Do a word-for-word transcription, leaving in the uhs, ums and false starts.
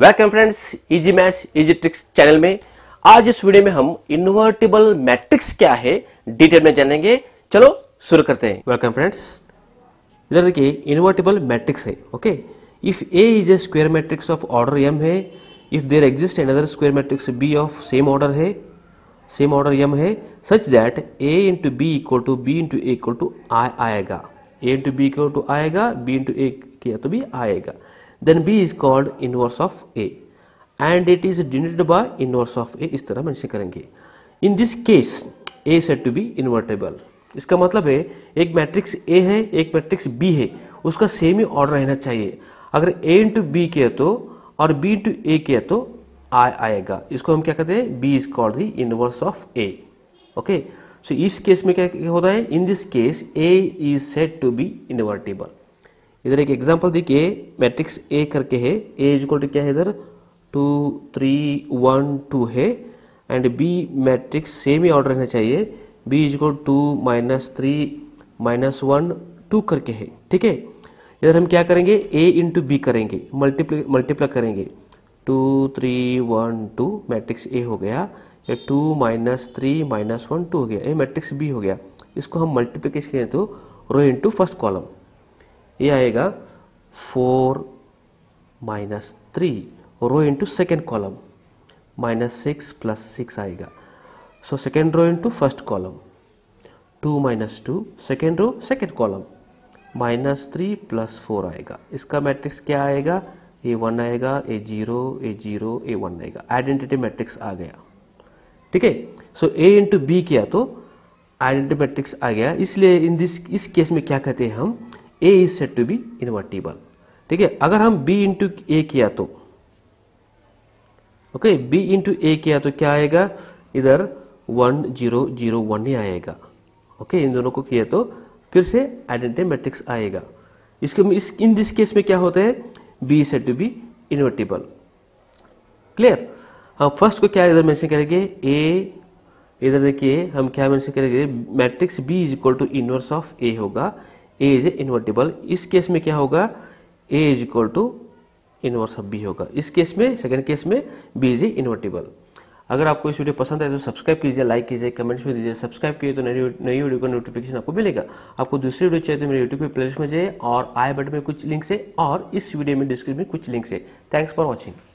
Welcome friends easy maths easy tricks channel में। आज इस वीडियो में हम इन्वर्टिबल मैट्रिक्स क्या है डिटेल में जानेंगे। चलो शुरू करते हैं। वेलकम फ्रेंड्स, इधर देखिए इन्वर्टिबल मैट्रिक्स है। Okay, if A is a square matrix of order M है, if there exist another square matrix B of same order है सेम ऑर्डर एम है such that A into B equal to B into A equal to I आएगा, A into B equal to आएगा, B into A किया तो B आएगा। Then B is called inverse of A, and it is denoted by inverse of A। इस तरह mention करेंगे। In this case, A is said to be invertible। इसका मतलब है एक मैट्रिक्स A है, एक मैट्रिक्स B है, उसका सेम ही ऑर्डर रहना चाहिए। अगर A इंटू बी किया तो और B इंटू A किया तो I आएगा। इसको हम क्या कहते हैं? B is called the inverse of A। Okay, so इस केस में क्या होता है? In this case, A is said to be invertible। इधर एक एग्जांपल देखिए, मैट्रिक्स ए करके है, ए इक्वल टू क्या है इधर टू थ्री वन टू है, एंड बी मैट्रिक्स सेम ही ऑर्डर रहना चाहिए, B equal to minus three minus one two करके है। ठीक है, इधर हम क्या करेंगे? ए इंटू बी करेंगे, मल्टीप्लाई मल्टीप्लाई करेंगे, two three one two matrix A हो गया, या two minus three minus one two हो गया, ये मैट्रिक्स बी हो गया। इसको हम मल्टीप्लीकेशन करें तो रो इंटू फर्स्ट कॉलम, ये आएगा four minus three, row into second column minus six plus six आएगा। So second row into first column, two minus two, second row second column minus three plus four आएगा। इसका matrix क्या आएगा? A one आएगा, a zero, a zero, a one आएगा। Identity matrix आ गया। ठीक है, सो ए इंटू बी किया तो आइडेंटिटी मैट्रिक्स आ गया। इसलिए इन दिस इस केस में क्या कहते हैं हम? A is said to be invertible। ठीक है, अगर हम B इंटू ए किया तो okay okay, B into A किया तो क्या आएगा? इधर वन जीरो जीरो वन ही आएगा। ओके okay, इन दोनों को किया तो फिर से आइडेंटिटी मैट्रिक्स आएगा। इसके इस इन दिस केस में क्या होता है? B is said to be invertible। Clear. हम फर्स्ट को क्या इधर मेंशन करेंगे? A। इधर देखिए हम क्या मेंशन करेंगे? Matrix B is equal to inverse of A होगा, A इज इन्वर्टिबल। इस केस में क्या होगा? A is equal to inverse of B होगा। इस केस में, सेकंड केस में B इज इन्वर्टिबल। अगर आपको इस वीडियो पसंद आए तो सब्सक्राइब कीजिए, लाइक कीजिए, कमेंट्स में दीजिए। सब्सक्राइब कीजिए तो नई नई वीडियो का नोटिफिकेशन आपको मिलेगा। आपको दूसरी वीडियो चाहिए तो मेरे यूट्यूब पे प्लेलिस्ट में जाइए और आई बटन में कुछ लिंक्स है और इस वीडियो में डिस्क्रिप्शन में कुछ लिंक्स है। Thanks for watching.